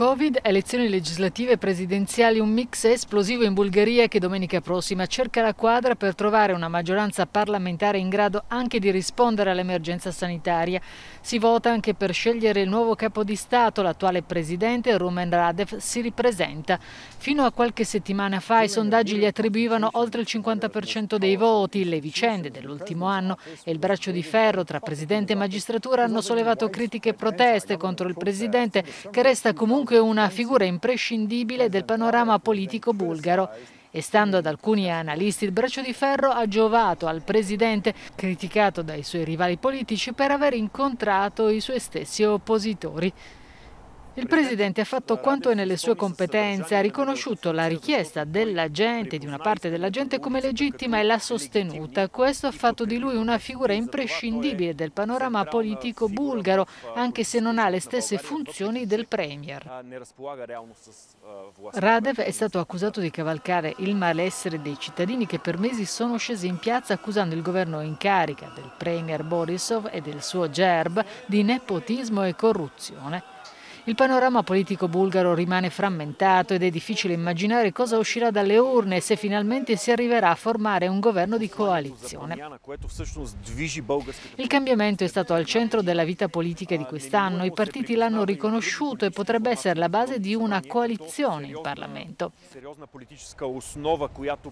Covid, elezioni legislative e presidenziali, un mix esplosivo in Bulgaria che domenica prossima cerca la quadra per trovare una maggioranza parlamentare in grado anche di rispondere all'emergenza sanitaria. Si vota anche per scegliere il nuovo capo di Stato, l'attuale presidente Rumen Radev si ripresenta. Fino a qualche settimana fa i sondaggi gli attribuivano oltre il 50% dei voti. Le vicende dell'ultimo anno e il braccio di ferro tra presidente e magistratura hanno sollevato critiche e proteste contro il presidente, che resta comunque una figura imprescindibile del panorama politico bulgaro. E stando ad alcuni analisti, il braccio di ferro ha giovato al presidente, criticato dai suoi rivali politici per aver incontrato i suoi stessi oppositori. Il presidente ha fatto quanto è nelle sue competenze, ha riconosciuto la richiesta della gente, di una parte della gente, come legittima e l'ha sostenuta. Questo ha fatto di lui una figura imprescindibile del panorama politico bulgaro, anche se non ha le stesse funzioni del premier. Radev è stato accusato di cavalcare il malessere dei cittadini che per mesi sono scesi in piazza accusando il governo in carica del premier Borisov e del suo GERB di nepotismo e corruzione. Il panorama politico bulgaro rimane frammentato ed è difficile immaginare cosa uscirà dalle urne e se finalmente si arriverà a formare un governo di coalizione. Il cambiamento è stato al centro della vita politica di quest'anno, i partiti l'hanno riconosciuto e potrebbe essere la base di una coalizione in Parlamento.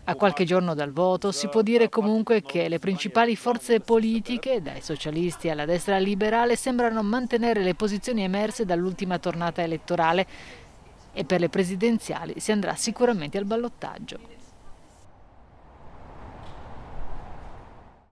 A qualche giorno dal voto si può dire comunque che le principali forze politiche, dai socialisti alla destra liberale, sembrano mantenere le posizioni emerse dall'ultima tornata elettorale e per le presidenziali si andrà sicuramente al ballottaggio.